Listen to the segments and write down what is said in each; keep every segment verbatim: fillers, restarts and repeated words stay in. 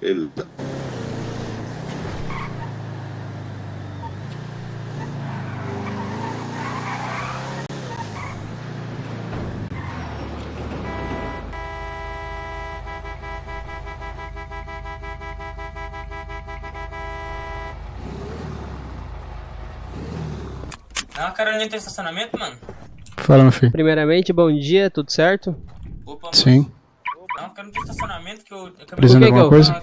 Ele... É uma caroninha tem estacionamento, mano? Fala, meu filho. Primeiramente, bom dia, tudo certo? Opa, sim. Opa, não, quero um estacionamento que eu... Precisando de alguma coisa?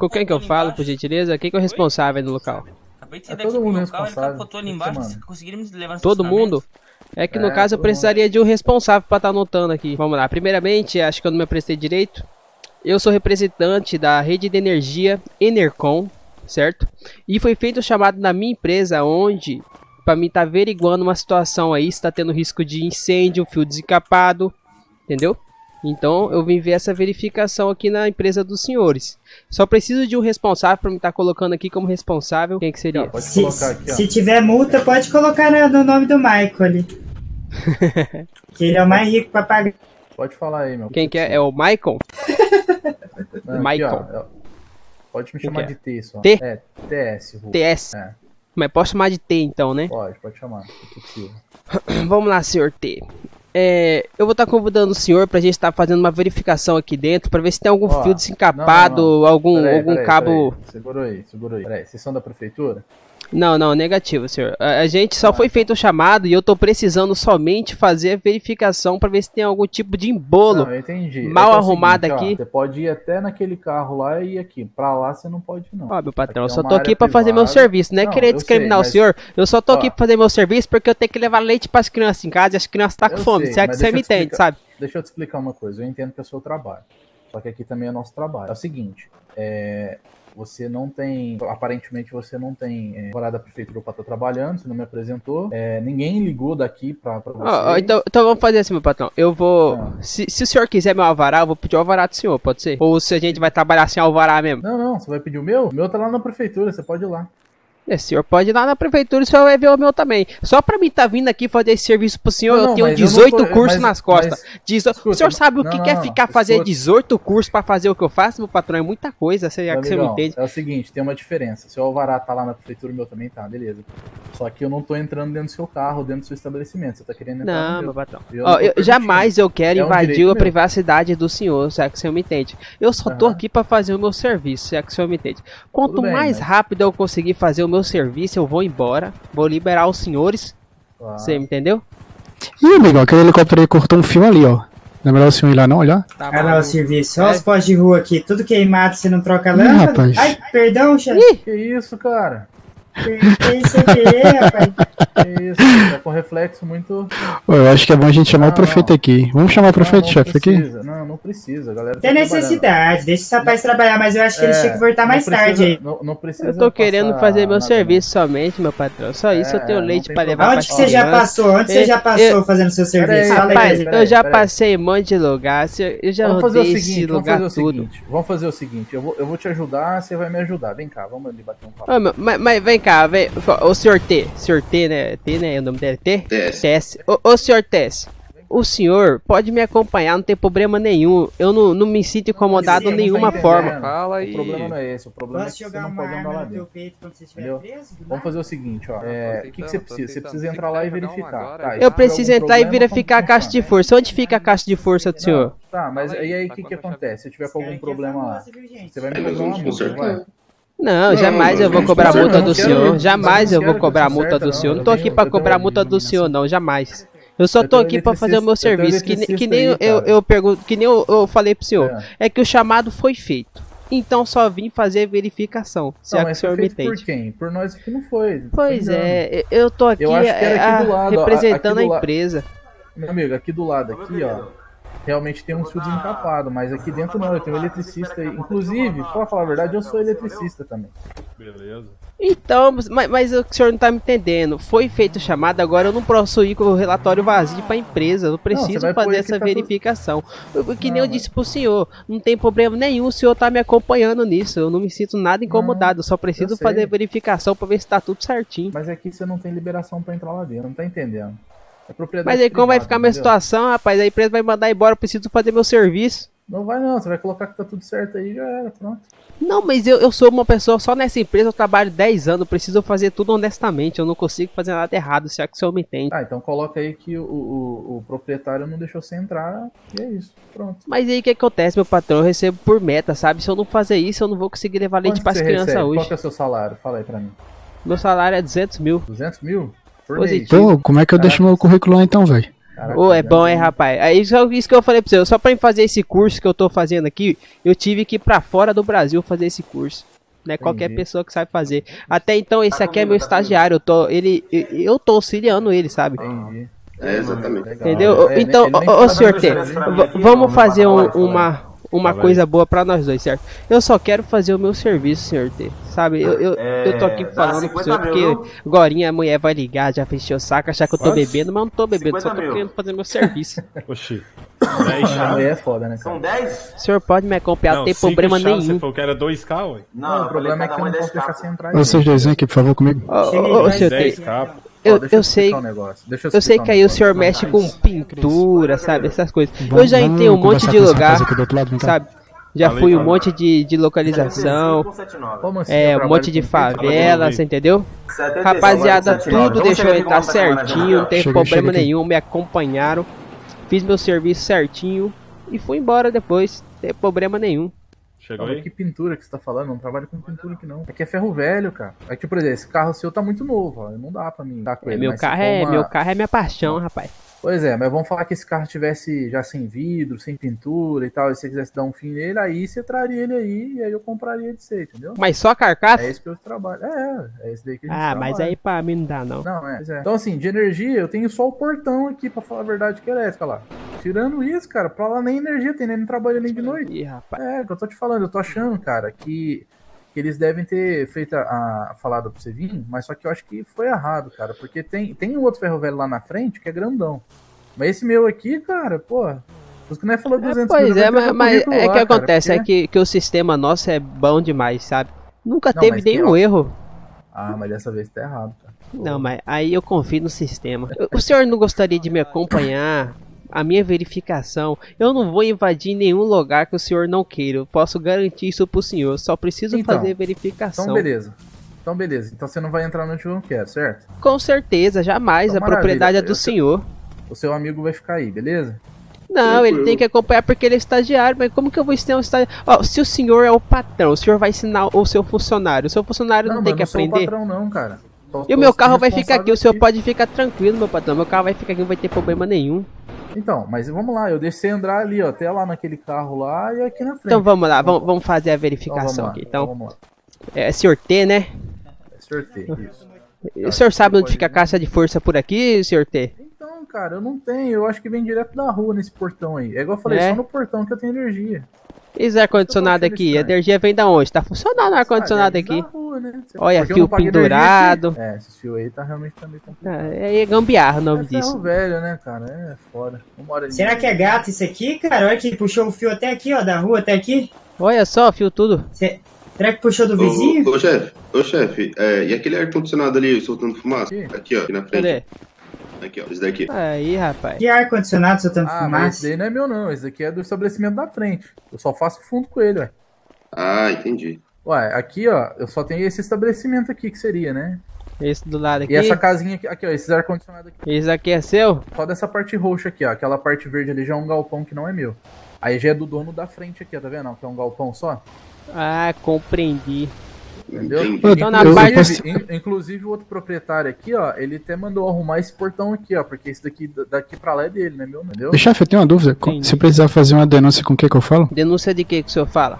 Com quem que eu falo, por gentileza? Quem que é o responsável do local? Acabei de sair daqui do local, ele capotou ali embaixo, vocês conseguiram me levar no estacionamento? Todo mundo? É que no caso eu precisaria de um responsável pra estar anotando aqui. Vamos lá, primeiramente, acho que eu não me prestei direito. Eu sou representante da rede de energia Enercom, certo? E foi feito um chamado na minha empresa, onde... Pra mim tá averiguando uma situação aí, se tá tendo risco de incêndio, fio desencapado, entendeu? Então eu vim ver essa verificação aqui na empresa dos senhores. Só preciso de um responsável pra me tá colocando aqui como responsável. Quem que seria? Ah, pode se, colocar aqui, ó. Se tiver multa, pode colocar no nome do Michael ali. Que ele é o mais rico pra pagar. Pode falar aí, meu. Quem que é? É o Michael? Não, Michael. Aqui, ó, pode me chamar de T só. T? É, T S. T S. É. Mas posso chamar de T então, né? Pode, pode chamar. Vamos lá, senhor T. É, eu vou estar tá convidando o senhor pra gente estar tá fazendo uma verificação aqui dentro pra ver se tem algum ó, fio desencapado, não, não, não. algum, peraí, algum peraí, cabo... Peraí. Segura aí, segura aí. Peraí, vocês são da prefeitura? Não, não, negativo, senhor. A, a gente só ah. foi feito um chamado e eu tô precisando somente fazer a verificação pra ver se tem algum tipo de embolo não, eu entendi. mal é é arrumado seguinte, aqui. Ó, você pode ir até naquele carro lá e ir aqui. Pra lá você não pode não. Ó, meu patrão, aqui eu só é tô aqui pra privada. fazer meu serviço. Não é não, querer discriminar sei, mas... o senhor. Eu só tô ó. aqui pra fazer meu serviço porque eu tenho que levar leite pras crianças em casa e as crianças tá com eu fome. Será que você me explicar... entende, sabe? Deixa eu te explicar uma coisa. Eu entendo que é o seu trabalho. Só que aqui também é nosso trabalho. É o seguinte, é... Você não tem, aparentemente você não tem é, morada da prefeitura pra estar trabalhando, você não me apresentou, é, ninguém ligou daqui pra, pra você. Oh, oh, então, então vamos fazer assim, meu patrão, eu vou, ah. se, se o senhor quiser meu alvará, eu vou pedir o alvará do senhor, pode ser? Ou se a gente vai trabalhar sem alvará mesmo? Não, não, você vai pedir o meu? O meu tá lá na prefeitura, você pode ir lá. É, o senhor pode ir lá na prefeitura e o senhor vai ver o meu também. Só pra mim tá vindo aqui fazer esse serviço pro senhor, não, eu tenho dezoito eu tô, cursos mas, nas costas. Mas, Dezo... escuta, o senhor sabe o que não, quer não, ficar escuta. fazer dezoito cursos pra fazer o que eu faço, meu patrão? É muita coisa, será que você me entende? É o seguinte, tem uma diferença. Se o alvará tá lá na prefeitura, o meu também tá, beleza. Só que eu não tô entrando dentro do seu carro, dentro do seu estabelecimento. Você tá querendo entrar não, no meu patrão. Eu Ó, não eu, jamais eu quero é invadir um a meu. privacidade do senhor, será que o senhor me entende? Eu só uhum. tô aqui pra fazer o meu serviço, será que o senhor me entende? Quanto Tudo mais bem, né? rápido eu conseguir fazer o meu serviço, eu vou embora, vou liberar os senhores, você ah. entendeu? Ih, amigo, aquele helicóptero aí cortou um fio ali, ó. Não é melhor o senhor ir lá não, olhar? Tá Olha lá o serviço, olha é. os postos de rua aqui, tudo queimado, você não troca lâmpada. Ih, rapaz. Ai, perdão, chefe. Que isso, cara? Perguntei sem querer, rapaz. Que isso, tá com reflexo muito... Eu acho que é bom a gente chamar não, o prefeito não. aqui. Vamos chamar o prefeito, não, não chefe, precisa. aqui? Não, não precisa, galera. Tem tá necessidade, deixa esse rapaz trabalhar, mas eu acho que é, ele tinha que voltar mais precisa, tarde aí. Não, não precisa. Eu tô querendo fazer meu serviço não. somente, meu patrão. Só isso, é, eu tenho leite pra levar pra Onde que você já passou? Onde você já passou fazendo seu serviço? Aí, rapaz, aí, eu já aí, passei um monte de lugar, eu já vamos rodei fazer o seguinte, esse lugar vamos fazer tudo. O seguinte, vamos fazer o seguinte, eu vou, eu vou te ajudar, você vai me ajudar. Vem cá, vamos ali bater um papo. Mas vem cá, vem, o senhor T, senhor T, né? T, né? O nome dele é T? T S. Ô, senhor T S, o senhor pode me acompanhar, não tem problema nenhum. Eu não, não me sinto incomodado de nenhuma forma. Fala aí. O problema não é esse, o problema Posso é que você não pode andar lá dentro. Vamos fazer o seguinte, ó. É, o que, que você precisa? Você precisa entrar lá e verificar. Tá, eu preciso entrar e verificar a caixa de força. Onde fica a caixa de força do senhor? Tá, mas e aí o que, que acontece? Se tiver com algum problema lá, você vai me levar uma multa, vai? Não, jamais não, eu vou cobrar a multa do senhor. Jamais eu vou cobrar a multa do senhor. Não tô aqui pra cobrar a multa do senhor, não, jamais. Eu só tô aqui pra fazer o meu serviço. Que, que nem eu, eu, eu pergunto, que nem eu, eu falei pro senhor. É que o chamado foi feito. Então só vim fazer verificação. Se não, é que o senhor me entende. Por quem? Por nós que não foi. Pois não. é, eu tô aqui, eu acho que era aqui do lado, representando aqui do a empresa. Meu amigo, aqui do lado, aqui, ó. Realmente tem um fio desencapado, mas aqui dentro não, eu tenho um eletricista aí. Inclusive, pra falar a verdade, eu sou eletricista também. Beleza. Então, mas, mas o senhor não tá me entendendo. Foi feito chamada, agora eu não posso ir com o relatório vazio pra empresa. Eu preciso não, fazer essa tá verificação. Tudo... Que nem não, eu disse pro senhor, não tem problema nenhum, o senhor tá me acompanhando nisso. Eu não me sinto nada incomodado, eu só preciso eu fazer a verificação pra ver se tá tudo certinho. Mas aqui você não tem liberação pra entrar lá dentro, não tá entendendo. É Mas aí como privada, vai ficar a minha situação, rapaz? A empresa vai mandar embora, eu preciso fazer meu serviço. Não vai não, você vai colocar que tá tudo certo aí, já era, pronto. Não, mas eu, eu sou uma pessoa, só nessa empresa eu trabalho dez anos, eu preciso fazer tudo honestamente, eu não consigo fazer nada errado, se é que o senhor me entende. Ah, então coloca aí que o, o, o proprietário não deixou você entrar, e é isso, pronto. Mas aí o que acontece, meu patrão? Eu recebo por meta, sabe? Se eu não fazer isso, eu não vou conseguir levar leite para as crianças hoje. Qual que é o seu salário? Fala aí pra mim. Meu salário é duzentos mil. duzentos mil? Por mês. Pô, como é que eu Caraca. deixo meu currículo lá então, velho? Caraca, oh, é bom, é, rapaz. É isso, isso que eu falei pra você. Só pra fazer esse curso que eu tô fazendo aqui, eu tive que ir pra fora do Brasil fazer esse curso. Não é qualquer pessoa que sabe fazer. Até então, esse aqui é meu estagiário. Eu tô, ele, eu tô auxiliando ele, sabe? Entendi. É, exatamente. Entendeu? É, então, ô, ô senhor T, vamos fazer um, uma... Uma tá coisa bem. boa pra nós dois, certo? Eu só quero fazer o meu serviço, senhor T. Sabe? Eu, eu, é, eu tô aqui falando pro senhor porque agorinha a mulher vai ligar, já fechou o saco, achar que eu tô Quantos? bebendo, mas não tô bebendo, só tô mil. querendo fazer meu serviço. Oxi. A mulher é foda, né? Cara? São dez? O senhor pode me acompanhar, não, não tem problema nenhum. Você falou que era dois K, ué? Não, não, o problema é que eu não posso deixar você entrar. Vocês dois aqui, por favor, comigo. Ô, ô, senhor T. Eu, eu, eu sei, um eu, eu sei que um aí o senhor mexe com pintura, sabe, essas coisas. Eu já entrei um monte de lugar, sabe, já fui um monte de, de localização, é, um monte de favelas, entendeu? Rapaziada, tudo deixou entrar certinho, não teve problema nenhum, me acompanharam, fiz meu serviço certinho e fui embora depois, não teve problema nenhum. Chegou aí? Que pintura que você tá falando? Não trabalho com pintura aqui não. Aqui é ferro velho, cara. Aqui, por exemplo, esse carro seu tá muito novo, ó. Não dá pra mim tá com ele. É, meu, carro é, uma... meu carro é minha paixão, não. rapaz. Pois é, mas vamos falar que esse carro tivesse já sem vidro, sem pintura e tal, e se você quisesse dar um fim nele, aí você traria ele aí e aí eu compraria de você, entendeu? Mas só carcaça? É esse que eu trabalho. É, é esse daí que a gente Ah, trabalha. Mas aí pra mim não dá não. Não, é. é. Então assim, de energia, eu tenho só o portão aqui, pra falar a verdade, que é elétrica lá. Tirando isso, cara, pra lá nem energia tem, nem não trabalha nem de noite. Ih, rapaz. É, que eu tô te falando, eu tô achando, cara, que... Eles devem ter feito a, a falada pra você vir, mas só que eu acho que foi errado, cara. Porque tem, tem um outro ferro velho lá na frente que é grandão. Mas esse meu aqui, cara, pô... Os que não falou duzentos mil... Pois é, mas, mas é lá, que acontece, cara, porque... é que, que o sistema nosso é bom demais, sabe? Nunca não, teve nenhum tem... erro. Ah, mas dessa vez tá errado, cara. Pô. Não, mas aí eu confio no sistema. O senhor não gostaria de me acompanhar... A minha verificação, eu não vou invadir nenhum lugar que o senhor não queira. Eu posso garantir isso pro senhor, eu só preciso então, fazer verificação. Então beleza, então beleza, então você não vai entrar no onde eu não quero, certo? Com certeza, jamais, então, a propriedade é do senhor. O seu amigo vai ficar aí, beleza? Não, ele tem que acompanhar porque ele é estagiário, mas como que eu vou ensinar um estagiário? Ó, se o senhor é o patrão, o senhor vai ensinar o seu funcionário, o seu funcionário não, não tem que aprender? Não, eu não sou o patrão não, cara. Tô, e o meu carro vai ficar aqui, o senhor pode ficar tranquilo, meu patrão, meu carro vai ficar aqui, não vai ter problema nenhum. Então, mas vamos lá, eu deixei entrar ali, ó, até lá naquele carro lá e aqui na frente. Então vamos lá, vamos, vamos fazer a verificação então, lá, aqui. Então, vamos lá. É senhor T, né? É senhor T, isso. O senhor sabe onde fica a caixa de força por aqui, senhor T? Então, cara, eu não tenho, eu acho que vem direto da rua nesse portão aí. É igual eu falei, é? só no portão que eu tenho energia. E o ar-condicionado aqui? A energia vem da onde? Tá funcionando o ar-condicionado ah, é aqui. Rua, né? Olha, fio pendurado. É, esse fio aí tá realmente também complicado. É, é gambiarra o nome é disso. É velho, né, cara? É fora. Vambora, Será gente. que é gato isso aqui, cara? Olha que puxou o fio até aqui, ó, da rua até aqui. Olha só, fio tudo. Cê... Será que puxou do vizinho? Ô, ô chefe, ô chefe, é, e aquele ar-condicionado ali soltando fumaça? Aqui, aqui ó, aqui na frente. Cadê? Aqui, ó, esse daqui. Aí, rapaz. Que ar-condicionado soltando ah, fumaça? Esse daí não é meu, não. Esse daqui é do estabelecimento da frente. Eu só faço fundo com ele, ué. Ah, entendi. Ué, aqui, ó, eu só tenho esse estabelecimento aqui, que seria, né? Esse do lado aqui. E essa casinha aqui, aqui ó, esses ar-condicionado aqui. Esse daqui é seu? Só dessa parte roxa aqui, ó. Aquela parte verde ali já é um galpão que não é meu. Aí já é do dono da frente aqui, ó, tá vendo? Que é um galpão só. Ah, compreendi. Entendeu? Então, na inclusive, parte... in, inclusive o outro proprietário aqui, ó, ele até mandou arrumar esse portão aqui, ó, porque esse daqui daqui pra lá é dele, né, meu? Entendeu? Chefe, eu tenho uma dúvida. Entendi. Se precisar fazer uma denúncia, com o que que eu falo? Denúncia de que que o senhor fala?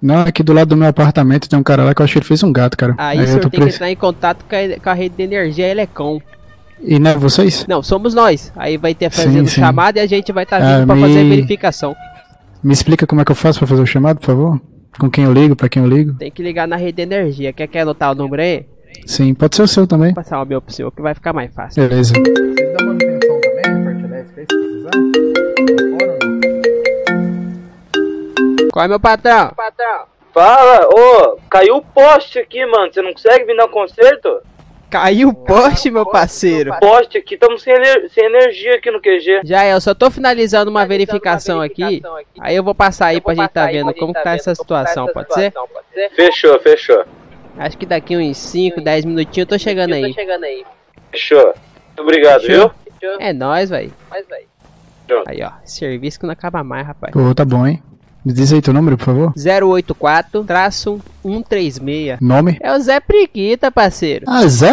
Não, aqui do lado do meu apartamento tem um cara lá que eu acho que ele fez um gato, cara. Aí, Aí o senhor tem preso. que entrar em contato com a, com a rede de energia Elecon. E não é vocês? Não, somos nós. Aí vai ter fazendo sim, chamada sim. e a gente vai estar tá vindo ah, pra me... fazer a verificação. Me explica como é que eu faço pra fazer o chamado, por favor? Com quem eu ligo, pra quem eu ligo? Tem que ligar na rede de energia. Quer, quer anotar o número aí? Sim, pode ser o seu também. Vou passar o meu pro seu, que vai ficar mais fácil. Beleza. Você dá manutenção também, parte elétrica aí, se precisar? Qual é, meu patrão? Patrão. Fala, ô, caiu o poste aqui, mano. Você não consegue vir no conserto? Caiu o poste, meu parceiro. Poste aqui, estamos sem, sem energia aqui no Q G. Já é, eu só tô finalizando uma verificação, uma verificação aqui, aqui. Aí eu vou passar aí pra gente tá vendo como que tá essa situação, pode ser? Fechou, fechou. Acho que daqui uns cinco, dez minutinhos eu tô chegando aí. Fechou. Muito obrigado, viu? É nóis, véi. Aí, ó, serviço que não acaba mais, rapaz. Pô, tá bom, hein? Diz aí teu número, por favor. zero oito quatro traço um três seis. Nome? É o Zé Priguita, parceiro. Ah, Zé?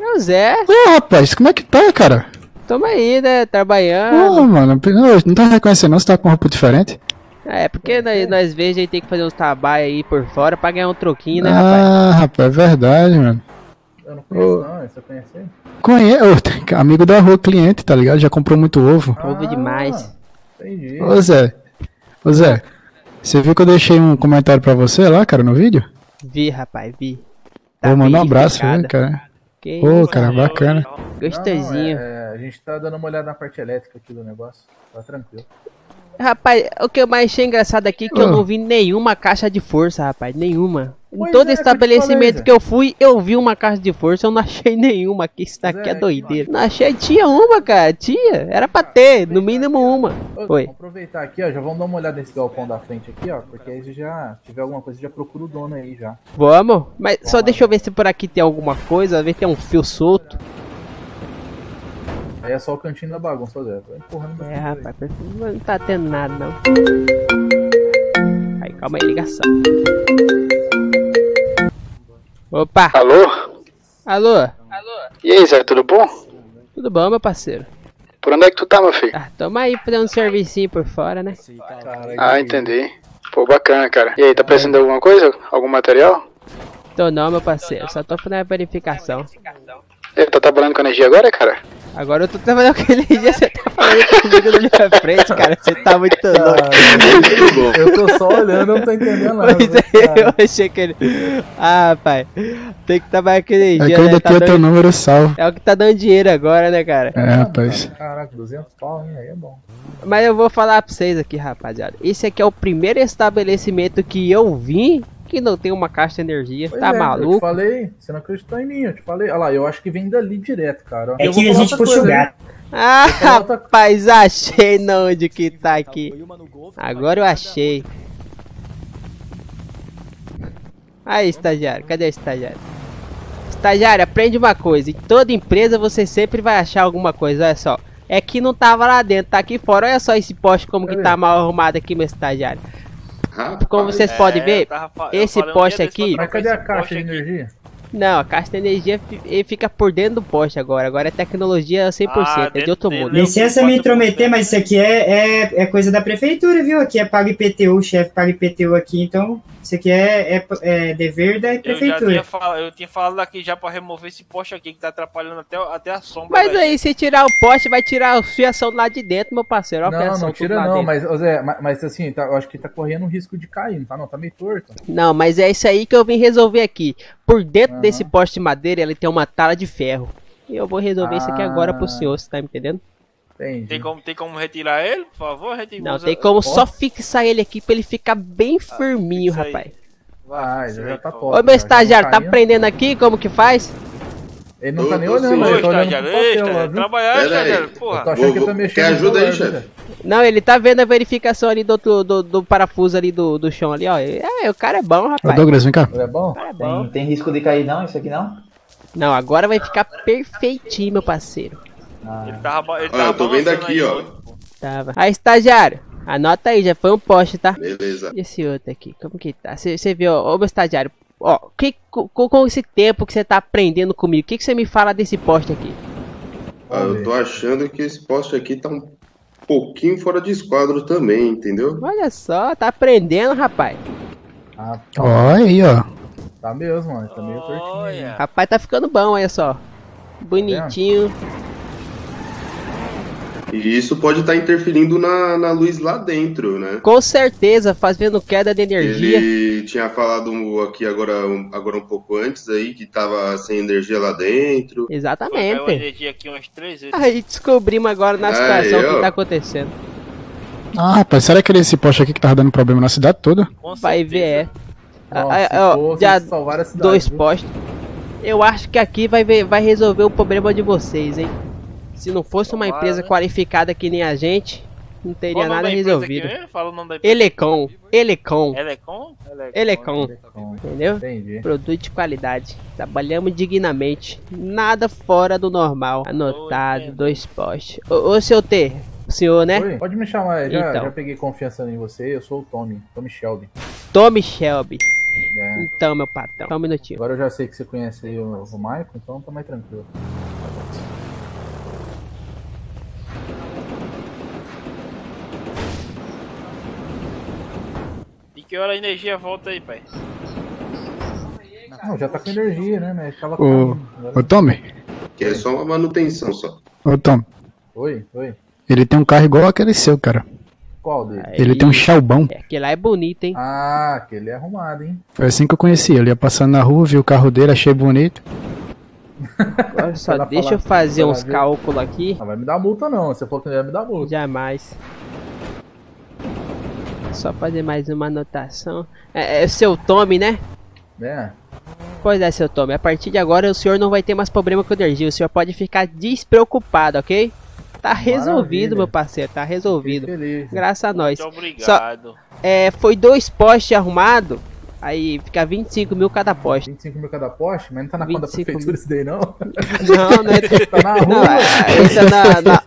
É o Zé. Ô, rapaz, como é que tá, cara? Tamo aí, né, trabalhando. Ô, mano, não tá reconhecendo não, você tá com roupa diferente. É, porque nós, nós vezes a gente tem que fazer uns trabalhos aí por fora pra ganhar um troquinho, né, rapaz? Ah, rapaz, é verdade, mano. Eu não conheço, ô, não, você conhece? Conheço, amigo da rua, cliente, tá ligado? Já comprou muito ovo. Ah, ovo demais. Entendi. Ô, Zé. Ô Zé, você viu que eu deixei um comentário pra você lá, cara, no vídeo? Vi, rapaz, vi. Tá. Vou mandar um abraço, né, cara? Ô, oh, cara, bacana. Gostosinho. Não, é, a gente tá dando uma olhada na parte elétrica aqui do negócio, tá tranquilo. Rapaz, o que eu mais achei engraçado aqui é que oh. eu não vi nenhuma caixa de força, rapaz, nenhuma. Pois em todo é, estabelecimento que, que eu fui, eu vi uma caixa de força, eu não achei nenhuma aqui, isso daqui é, é doideira. Não achei, tinha uma, cara, tinha, era pra ter, no mínimo uma. Oi. Vamos aproveitar aqui, ó, já vamos dar uma olhada nesse galpão da frente aqui, ó, porque aí se já tiver alguma coisa, já procura o dono aí já. Vamos, mas vamos só lá. Deixa eu ver se por aqui tem alguma coisa, ver se tem um fio solto. Aí é só o cantinho da bagunça, Zé, tô empurrando. É, rapaz, não tá tendo nada, não. Aí, calma aí, ligação. Opa! Alô? Alô? Alô? E aí, Zé, tudo bom? Tudo bom, meu parceiro. Por onde é que tu tá, meu filho? Ah, toma aí fazendo um servicinho por fora, né? Ah, entendi. Pô, bacana, cara. E aí, tá precisando de alguma coisa? Algum material? Tô não, meu parceiro. Só tô fazendo a verificação. Ele tá trabalhando com energia agora, cara? Agora eu tô trabalhando com energia, você tá falando comigo na minha frente, cara. Você tá muito louco. Eu tô só olhando, eu não tô entendendo nada. Pois é, eu achei que ele... Ah, pai. Tem que trabalhar com energia, é, né? Daqui tá dando... teu número salvo. É o que tá dando dinheiro agora, né, cara? É, rapaz. Caraca, duzentos pau, hein? Aí é bom. Mas eu vou falar pra vocês aqui, rapaziada. Esse aqui é o primeiro estabelecimento que eu vim que não tem uma caixa de energia, pois tá é, maluco? Eu te falei, você não acredita em mim, eu te falei. Olha lá, eu acho que vem dali direto, cara. É eu que a gente puxou o gato. Ah, rapaz, outra... achei não onde que tá aqui. Agora eu achei. Aí, estagiário, cadê o estagiário? Estagiário, aprende uma coisa. Em toda empresa você sempre vai achar alguma coisa, olha só. É que não tava lá dentro, tá aqui fora. Olha só esse poste como que tá mal arrumado aqui, meu estagiário. Como vocês é, podem ver, tava, esse poste aqui... Mas cadê a caixa de energia? Não, a caixa de energia fica por dentro do poste agora. Agora é tecnologia cem por cento, ah, é de outro mundo. Licença me intrometer, mas isso aqui é, é, é coisa da prefeitura, viu? Aqui é pago I P T U, o chefe paga I P T U aqui, então... Isso aqui é, é, é dever da prefeitura. Eu, já tinha falado, eu tinha falado aqui já pra remover esse poste aqui que tá atrapalhando até, até a sombra. Mas véio. Aí, se tirar o poste, vai tirar a fiação lá de dentro, meu parceiro. Ó, não, não tira não, mas, Zé, mas, mas assim, tá, eu acho que tá correndo um risco de cair, não tá não? Tá meio torto. Não, mas é isso aí que eu vim resolver aqui. Por dentro uhum. desse poste de madeira, ele tem uma tala de ferro. E eu vou resolver ah. isso aqui agora pro senhor, você tá me entendendo? Entendi. Tem como, tem como retirar ele, por favor? Retira. Não, tem como só fixar ele aqui pra ele ficar bem ah, firminho, rapaz. Vai, já tá top. Ô, meu estagiário, tá aprendendo aqui como que faz? Ele não tá nem olhando, ele tá olhando. Trabalhar, estagiário, porra. Tô achando que tá mexendo. Quer ajuda aí, chefe? Não, ele tá vendo a verificação ali do, do, do, do parafuso ali do, do chão ali, ó. É, o cara é bom, rapaz. Ô, Douglas, vem cá. Ele é bom? É bom. Tem, tem risco de cair não, isso aqui não? Não, agora vai ficar perfeitinho, meu parceiro. Ah. Ele tava, ele tava Olha, eu tô vendo aqui, ó. Tava. Aí, estagiário, anota aí, já foi um poste, tá? Beleza. E esse outro aqui, como que tá? Você viu, ó, meu estagiário, ó, que, com, com esse tempo que você tá aprendendo comigo, o que você me fala desse poste aqui? Ah, eu tô achando que esse poste aqui tá um pouquinho fora de esquadro também, entendeu? Olha só, tá aprendendo, rapaz. Ah, tá. Olha aí, ó. Tá mesmo, ó, tá meio curtinho. Né? Rapaz, tá ficando bom, olha só. Bonitinho. Tá. E isso pode estar interferindo na, na luz lá dentro, né? Com certeza, fazendo queda de energia. Ele tinha falado aqui agora, agora um pouco antes aí, que tava sem energia lá dentro. Exatamente. Caiu energia aqui umas três vezes. Aí descobrimos agora na situação o que tá acontecendo. Ah, rapaz, será que era esse poste aqui que tava dando problema na cidade toda? Vai ver, é. Nossa, ah, ah, ó, já salvar a cidade, dois viu? Postes. Eu acho que aqui vai, ver, vai resolver o problema de vocês, hein? Se não fosse uma empresa qualificada que nem a gente, não teria nada resolvido. Fala o nome da empresa. Elecon. Elecon. Elecon? Elecon. Entendeu? Entendi. Produto de qualidade. Trabalhamos dignamente. Nada fora do normal. Anotado, dois postes. Ô, ô seu T, o senhor, né? Oi, pode me chamar, já, então. Já peguei confiança em você. Eu sou o Tommy. Tommy Shelby. Tommy Shelby. É. Então, meu patrão, só um minutinho. Agora eu já sei que você conhece aí o, o Michael, então tá mais tranquilo. Que hora a energia volta aí, pai? Não, já tá com energia, né? Mas tava com. Ô, Tommy. Que é só uma manutenção só. Ô, Tommy. Oi, oi. Ele tem um carro igual aquele seu, cara. Qual dele? Aí... Ele tem um Shelbão. É, aquele lá é bonito, hein? Ah, aquele é arrumado, hein? Foi assim que eu conheci. Ele ia passando na rua, vi o carro dele, achei bonito. Agora só deixa falar, eu fazer uns cálculos aqui. Não vai me dar multa, não. Você falou que não ia me dar multa. Jamais. Só fazer mais uma anotação. É, é seu Tommy, né? É. Pois é, seu Tommy. A partir de agora o senhor não vai ter mais problema com energia. O senhor pode ficar despreocupado, ok? Tá resolvido, maravilha, meu parceiro. Tá resolvido. Feliz, graças a nós. Muito obrigado. Só, é, foi dois postes arrumados. Aí fica vinte e cinco mil cada poste. vinte e cinco mil cada poste? Mas não tá na conta da prefeitura isso daí, não? Não, não é. Tá na rua. Não, é, isso é na, na, na,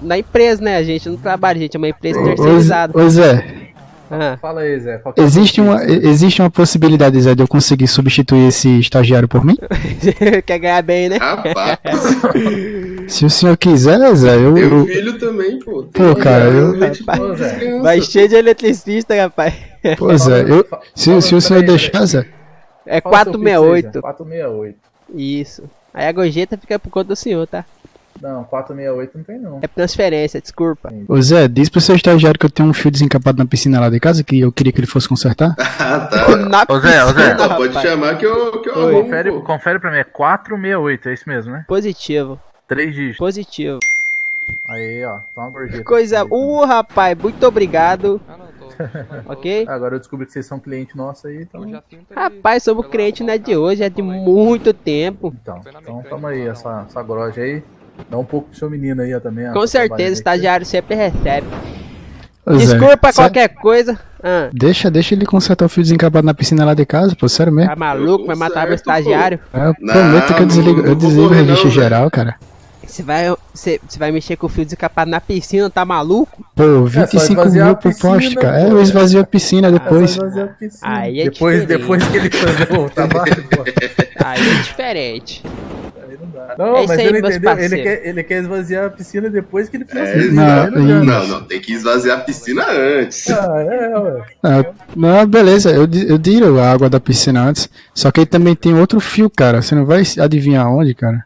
na empresa, né, gente? Não trabalha, gente. É uma empresa terceirizada. Pois é. Uhum. Fala aí, Zé. Existe uma, existe uma possibilidade, Zé, de eu conseguir substituir esse estagiário por mim? Quer ganhar bem, né? Rapaz. Se o senhor quiser, Zé, eu... Meu filho também, pô. Pô, cara, eu... Rapaz, vai cheio de eletricista, rapaz. Pô, Zé, eu... Se, se o senhor deixar, Zé... É quatrocentos e sessenta e oito. quatrocentos e sessenta e oito. Isso. Aí a gorjeta fica por conta do senhor, tá? Não, quatrocentos e sessenta e oito não tem não. É transferência, desculpa. Ô Zé, diz pro seu estagiário que eu tenho um fio desencapado na piscina lá de casa, que eu queria que ele fosse consertar. Ah, tá. Na ô Zé, ô Zé, ah, pode chamar que eu, que eu Oi, arrumo, confere, confere pra mim, é quatrocentos e sessenta e oito, é isso mesmo, né? Positivo. Três dígitos. Positivo. Aí, ó, toma uma gorjeta. Coisa, uh, rapaz, muito obrigado. Ah, não, tô, tô. Ok? Agora eu descobri que vocês são cliente nosso aí, então... Já rapaz, somos cliente não é de hoje, é de muito tempo. Então, então toma aí, essa, essa groja aí. Dá um pouco pro seu menino aí ó, também. Com certeza, o estagiário sempre recebe. Ô, desculpa Zé, qualquer sabe? Coisa. Ah. Deixa, deixa ele consertar o fio desencapado na piscina lá de casa, pô, sério mesmo. Tá maluco, vai matar o estagiário. É, eu não, prometo que eu desligo, eu desligo o registro não, geral, cara. Você vai, você, você vai mexer com o fio desencapado na piscina, tá maluco? Pô, vinte e cinco mil por poste, cara. É, eu esvazio a piscina depois. Ah, a piscina. Aí é depois, depois que ele fazer o trabalho, pô. Aí é diferente. Não, é mas aí, ele entendeu, ele quer, ele quer esvaziar a piscina depois que ele precisa. É, não, não, não, não, tem que esvaziar a piscina antes. Ah, é, ué. Não, não, beleza, eu, eu tiro a água da piscina antes, só que aí também tem outro fio, cara, você não vai adivinhar onde, cara?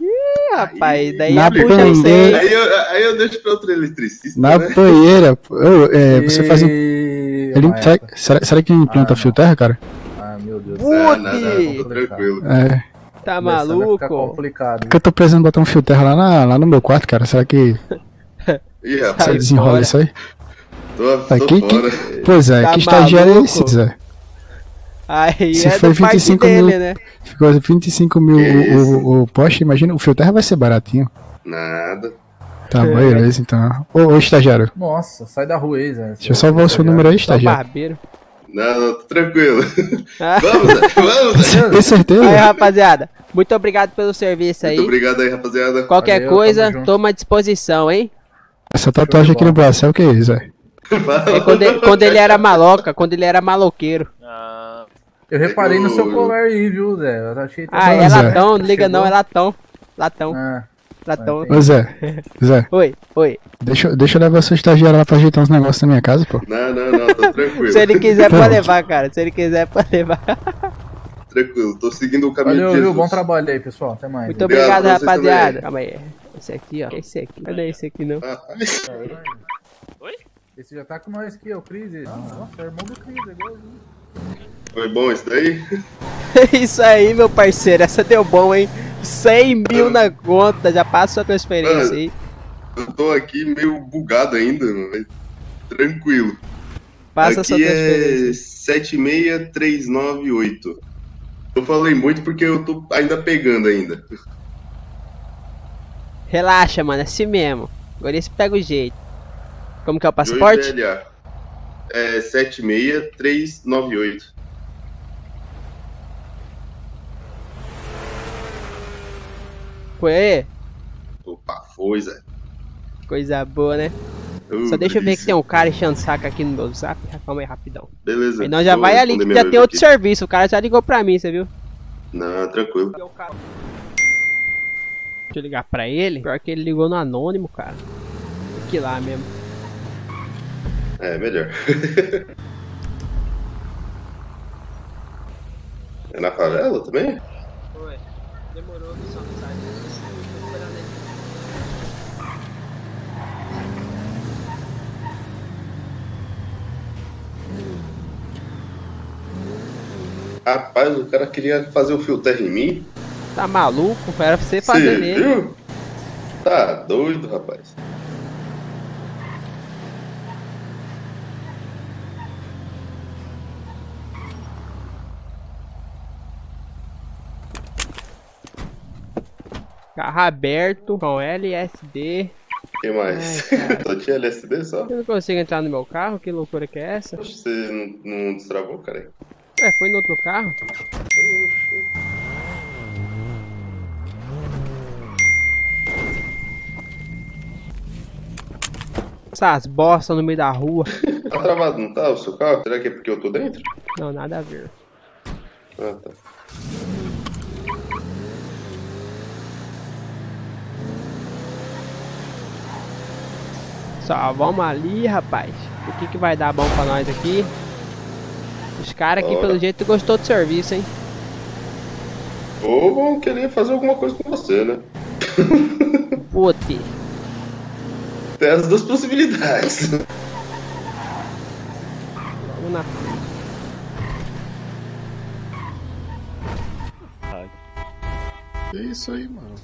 Ih, rapaz, daí na eu bandeira, aí, eu, aí eu deixo pra outro eletricista. Na né? banheira, eu, é, você faz um... Ele, será, será, será que implanta ah, fio terra, cara? Ah, meu Deus do céu. Não, tranquilo. É... Tá maluco? Complicado. Eu tô precisando botar um fio terra lá, na, lá no meu quarto, cara. Será que. Ih, rapaz, você desenrola fora. Isso aí? Tô, tô aqui, fora. Que... Pois é, tá que estagiário é esse, Zé? Aí se é foi vinte e cinco mil, dele, né? Ficou vinte e cinco mil o, o, o poste, imagina. O fio terra vai ser baratinho. Nada. Tá, é. Beleza, então. Ô, ô, estagiário. Nossa, sai da rua aí, Zé. Deixa eu salvar o seu número aí, estagiário. Barbeiro. Não, não, tranquilo. Ah. Vamos, vamos. Tem certeza? Aí, rapaziada, muito obrigado pelo serviço aí. Muito obrigado aí, rapaziada. Qualquer valeu, coisa, toma à disposição, hein? Essa tatuagem aqui no braço é o que é isso, velho? É quando, ele, quando ele era maloca, quando ele era maloqueiro. Ah, eu reparei eu... no seu colar aí, viu, Zé? Eu achei ah, é latão, não liga chegou. Não, é latão. Latão. Ah. Platão. Ô Zé, Zé. Oi, oi. Deixa, deixa eu levar seu estagiário lá pra ajeitar uns negócios na minha casa, pô. Não, não, não, tô tranquilo. Se ele quiser pode levar, cara. Se ele quiser pode levar. Tranquilo, tô seguindo o caminho valeu, de Jesus. Viu? Bom trabalho aí, pessoal. Até mais. Muito obrigado, obrigado rapaziada. Também. Calma aí. Esse aqui, ó. Esse aqui. Não é esse aqui, não. Oi? Esse já tá com nós aqui, ó. O Cris. Nossa, é irmão do Cris, é igualzinho. Foi bom isso daí? Isso aí, meu parceiro. Essa deu bom, hein? cem mil ah, na conta, já passa a transferência mano, aí. Eu tô aqui meio bugado ainda, mas tranquilo. Passa aqui a sua transferência. É sete seis três nove oito. Eu falei muito porque eu tô ainda pegando ainda. Relaxa, mano, é assim mesmo. Agora esse pega o jeito. Como que é o passaporte? G T R P é sete seis três nove oito. Foi? Opa, foi, Zé. Coisa boa, né? Uh, Só deixa delícia. Eu ver que tem um cara enchendo saco aqui no meu zap. Calma aí, rapidão. Beleza. Aí nós já vai ali, que já tem outro aqui. Serviço. O cara já ligou pra mim, você viu? Não, tranquilo. Deixa eu ligar pra ele. Pior que ele ligou no anônimo, cara. Tem que ir lá mesmo. É, melhor. É na favela também? Ué, demorou, só não sai. Rapaz, o cara queria fazer o fio terra em mim. Tá maluco? Era pra você fazer nele. Viu? Tá doido, rapaz. Carro aberto com L S D. Que mais? Ai, só tinha L S D só? Eu não consigo entrar no meu carro, que loucura que é essa? Você não, não destravou, cara? É, foi no outro carro. Oxi. Essas bostas no meio da rua. Tá travado, não tá o seu carro? Será que é porque eu tô dentro? Não, nada a ver. Ah, tá. Só vamos ali, rapaz. O que que vai dar bom pra nós aqui? Os caras aqui, pelo jeito, gostou do serviço, hein? Ou vão querer fazer alguma coisa com você, né? Bote. Tem as duas possibilidades. Vamos na frente. É isso aí, mano.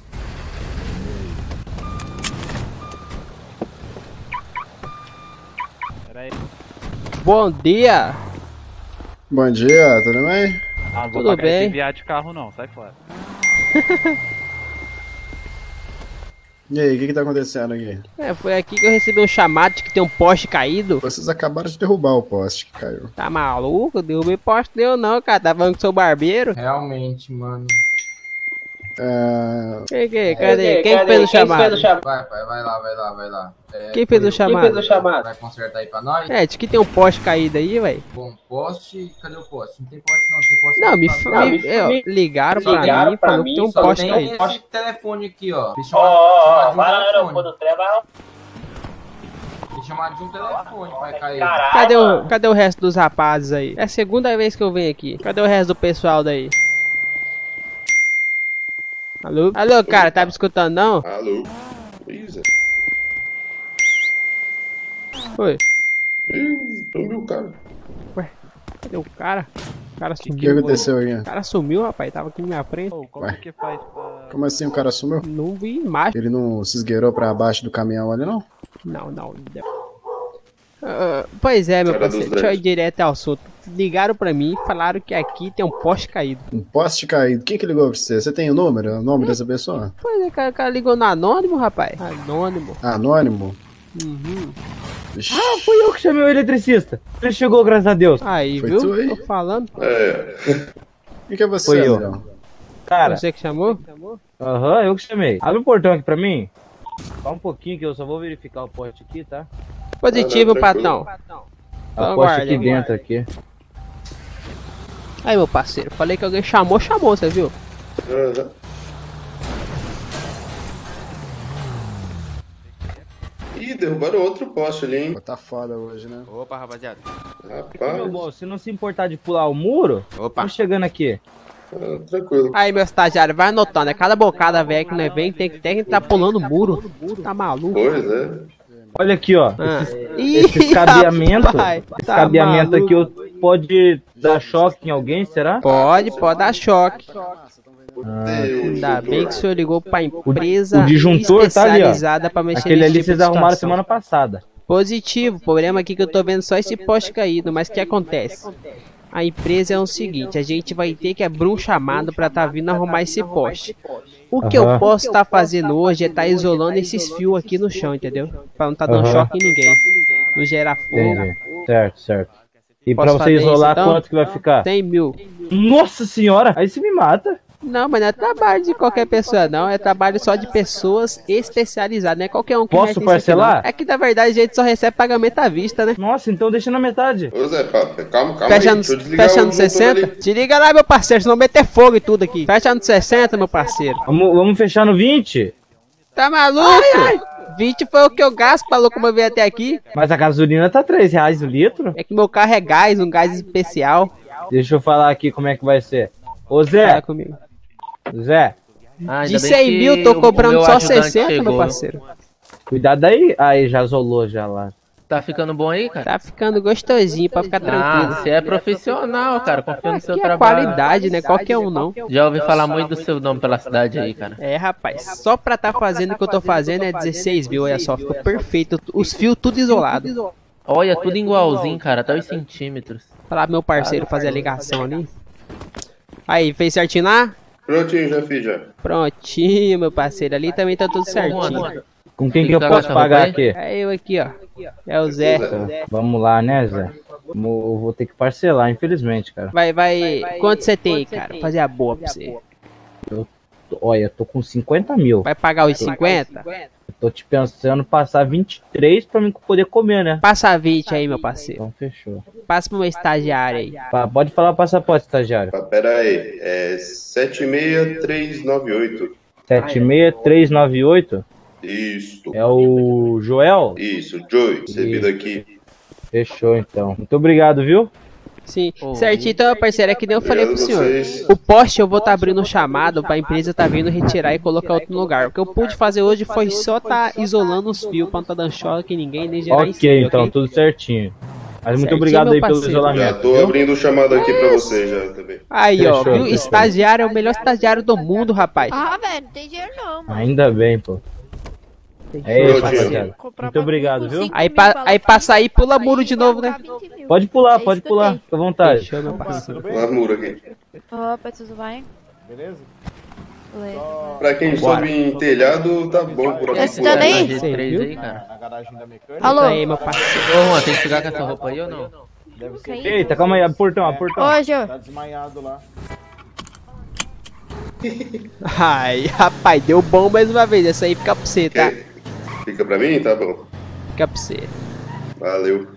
Pera aí. Bom dia! Bom dia, tudo bem? Ah, não vou tudo pagar bem. Esse viado de carro não, sai fora. E aí, o que que tá acontecendo aqui? É, foi aqui que eu recebi um chamado de que tem um poste caído. Vocês acabaram de derrubar o poste que caiu. Tá maluco? Derrubei poste nenhum não, cara. Tá falando que sou barbeiro? Realmente, mano. É... Que, que, cadê? Quem, Quem fez o chamado? Vai, pai, vai lá, vai lá, vai lá. É, Quem fez o chamado? Quem fez o chamado? Vai consertar aí pra nós? É, de que tem um poste caído aí, velho. Bom, poste... Cadê o poste? Não tem poste não, tem poste... Não, me, f... não, me... Eu... ligaram pra ligaram mim, pra falou mim, que tem um poste tem caído. Só tem esse telefone aqui, ó. Ó, ó, ó, vai lá no aeroporto do trem, vai lá. Tem chamado de um telefone, vai cair. Cadê o, cadê o resto dos rapazes aí? É a segunda vez que eu venho aqui. Cadê o resto do pessoal daí? Alô? Alô, cara, tá me escutando não? Alô? Luísa? Oi? Ih, sumiu o cara. Ué, cadê o cara? O cara sumiu. O que aconteceu aí? O cara sumiu, rapaz, tava aqui na minha frente. Oh, como, que faz pra... como assim o cara sumiu? Não vi imagem. Ele não se esgueirou pra baixo do caminhão ali não? Não, não. Uh, pois é, meu parceiro, deixa eu ir direto ao assunto. Ligaram pra mim e falaram que aqui tem um poste caído. Um poste caído? Quem que ligou pra você? Você tem o número? O nome hum. dessa pessoa? Pois é, o cara, cara ligou no anônimo, rapaz. Anônimo. Anônimo? Uhum. Ixi. Ah, fui eu que chamei o eletricista. Ele chegou, graças a Deus. Aí, foi viu? Tu aí? Tô falando. É. E que é você, foi eu. Cara, você que chamou? Aham, uhum, eu que chamei. Abre o portão aqui pra mim. Só um pouquinho que eu só vou verificar o poste aqui, tá? Positivo, não, não, patão. Então, aposta aqui dentro aqui. Aí, meu parceiro, falei que alguém chamou, chamou, você viu? Uhum. Ih, derrubaram outro poste ali, hein? Tá foda hoje, né? Opa, rapaziada. Rapaz. Meu bom, se não se importar de pular o muro, opa, tô chegando aqui. Ah, tranquilo. Aí, meu estagiário, vai anotando, é cada bocada velho que nós vem, tem que ter que tá pulando o muro. Tá maluco? Pois é. Olha aqui, ó. Ah. Esse, esse cabeamento, pai, esse tá cabeamento maluco. Aqui eu, pode dar choque em alguém, será? Pode, pode dar choque. Ah, ainda bem que o senhor ligou pra empresa o disjuntor especializada tá ali, ó. Pra mexer aquele ali tipo vocês arrumaram semana passada. Positivo, o problema aqui é que eu tô vendo só esse poste caído, mas o que acontece? a empresa é o seguinte, a gente vai ter que abrir um chamado para estar tá vindo arrumar esse poste. O que uhum. eu posso estar tá fazendo hoje é estar tá isolando esses fios aqui no chão, entendeu? Para não estar tá dando uhum. choque em ninguém, não gerar fogo. Certo, certo. E para você isolar, isso, então? Quanto que vai ficar? cem mil. Nossa senhora, aí você me mata. Não, mas não é trabalho de qualquer pessoa, não. É trabalho só de pessoas especializadas, né? Qualquer um que... Posso parcelar? É que, na verdade, a gente só recebe pagamento à vista, né? Nossa, então deixa na metade. Ô, Zé, calma, calma fecha aí. No, fecha no sessenta? Te liga lá, meu parceiro, senão meter fogo e tudo aqui. Fecha no sessenta, meu parceiro. Vamos, vamos fechar no vinte? Tá maluco? Ai, ai. vinte foi o que eu gasto, falou como eu vim até aqui. Mas a gasolina tá três reais o litro. É que meu carro é gás, um gás especial. Deixa eu falar aqui como é que vai ser. Ô, Zé. Fala comigo. Zé, ah, de cem mil tô cobrando só sessenta, chegou, meu parceiro. Cuidado aí, aí já isolou já lá. Tá ficando bom aí, cara? Tá ficando gostosinho pra ficar tranquilo. Ah, você é profissional, cara, confia no seu trabalho. Qualidade, né? Qualquer um não. Já ouvi falar muito do seu nome pela cidade aí, cara. É, rapaz, só pra tá fazendo o que eu tô fazendo é dezesseis mil, olha só, ficou perfeito. Os fios tudo isolado. Olha, tudo igualzinho, cara, até os centímetros. Falar pro meu parceiro fazer a ligação ali. Aí, fez certinho lá? Prontinho, já fiz já. Prontinho, meu parceiro. Ali também tá tudo certinho. Com quem que eu posso pagar aqui? É eu aqui, ó. É o Zé. Vamos lá, né, Zé? Eu vou ter que parcelar, infelizmente, cara. Vai, vai. Quanto você tem aí, cara? Fazer a boa pra você. Eu, olha, eu tô com cinquenta mil. Vai pagar os cinquenta? Eu tô te pensando passar vinte e três pra mim poder comer, né? Passa vinte aí, meu parceiro. Então, fechou. Passa pro meu estagiário aí. Pá, pode falar o passaporte, estagiário. Pá, pera aí, é sete seis três nove oito. sete seis três nove oito? Isso. É o Joel? Isso, Joey, servido aqui. Fechou, então. Muito obrigado, viu? Sim, oh, certinho, então, parceiro, é que nem eu falei pro senhor. O poste eu vou estar tá abrindo um chamado pra empresa tá vindo retirar e colocar outro lugar. O que eu pude fazer hoje foi só tá isolando os fios pra não tá dando choque em ninguém, nem gerar incêndio. Ok, então, okay? Tudo certinho. Mas muito certinho, obrigado aí parceiro. Pelo isolamento. Já tô abrindo o chamado aqui pra você já também. Aí, fechou, ó, viu? Fechou. Estagiário é o melhor estagiário do mundo, rapaz. Ah, velho, não tem dinheiro não, mano. Ainda bem, pô. É isso, rapaziada. Muito obrigado, viu? Aí, pa, aí passa aí, pula muro de novo, né? Pode pular, pode pular, fica à vontade. Deixa eu pular muro aqui. Opa, tudo bem? Beleza? Pra quem sobe em telhado, tá bom por aqui. Você tá aí, cara? Alô? Aí, meu parceiro. Ô, Juan, tem que ficar com essa roupa aí ou não? Deve ser. Eita, calma aí, portão, a portão. Ô, Jô. Tá desmaiado lá. Ai, rapaz, deu bom mais uma vez. Essa aí fica pra você, tá? Fica pra mim? Tá bom. Fica pra você. Valeu.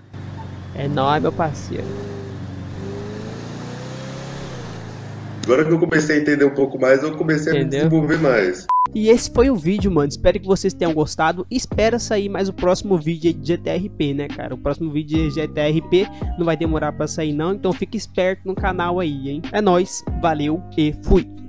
É nóis, meu parceiro. Agora que eu comecei a entender um pouco mais, eu comecei a Entendeu? me desenvolver mais. E esse foi o vídeo, mano. Espero que vocês tenham gostado. Espera sair mais o próximo vídeo de G T R P, né, cara? O próximo vídeo de G T R P não vai demorar pra sair, não. Então fica esperto no canal aí, hein? É nóis, valeu e fui.